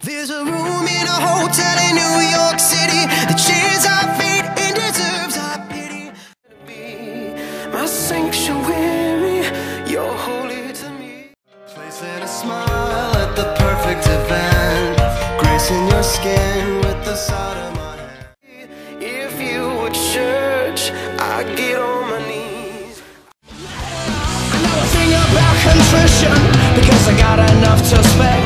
There's a room in a hotel in New York City that shares our fate and deserves our pity. Be my sanctuary, you're holy to me. Place and a smile at the perfect event, gracing your skin with the side of my hand. If you were church, I'd get on my knees. I know a thing about contrition, because I got enough to spend.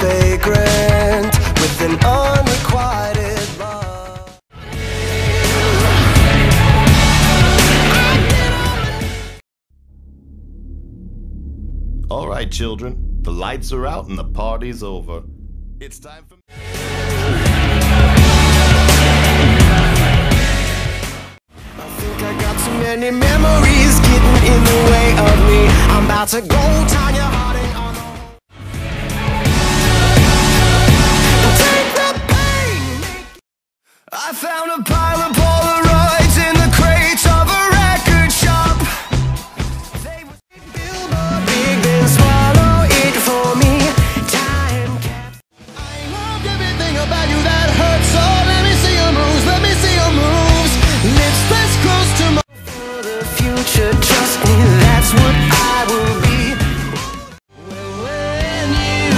Vagrant with an unrequited love. All right, children, the lights are out and the party's over. It's time for I think I got too many memories getting in the way of me. I'm about to go down your heart. I found a pile of Polaroids in the crates of a record shop. They were build a big, then swallow it for me. Time capsule. I loved everything about you that hurt. So let me see your moves, let me see your moves. Lips this close to my for the future, trust me, that's what I will be. When you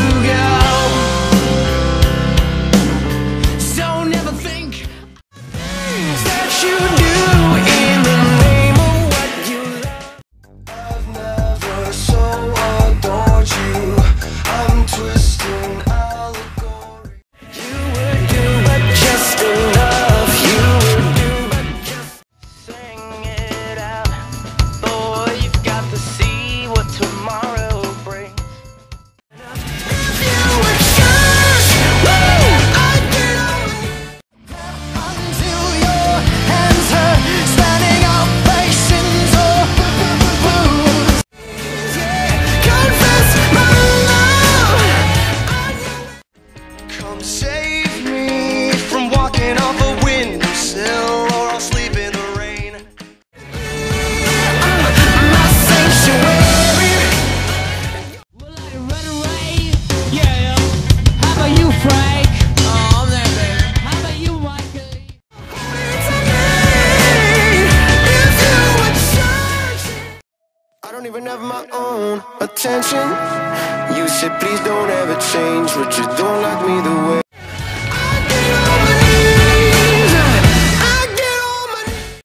go, so never think. You do in the name of what you love. I've never so adored you. I'm twisting allegory. You would do but just enough. You would do but just sing it out. Boy, you've got to see what tomorrow brings. If you would choose, I'd get on until you're standing out, patience or booze. Confess my love. Come save me from walking off a windowsill, or I'll sleep in the rain. My sanctuary. Will I run away? Yeah. How about you, Frank? Oh, I'm there, baby. How about you, Michael? I don't even have my own attention. You said please don't ever change, but you don't like me the way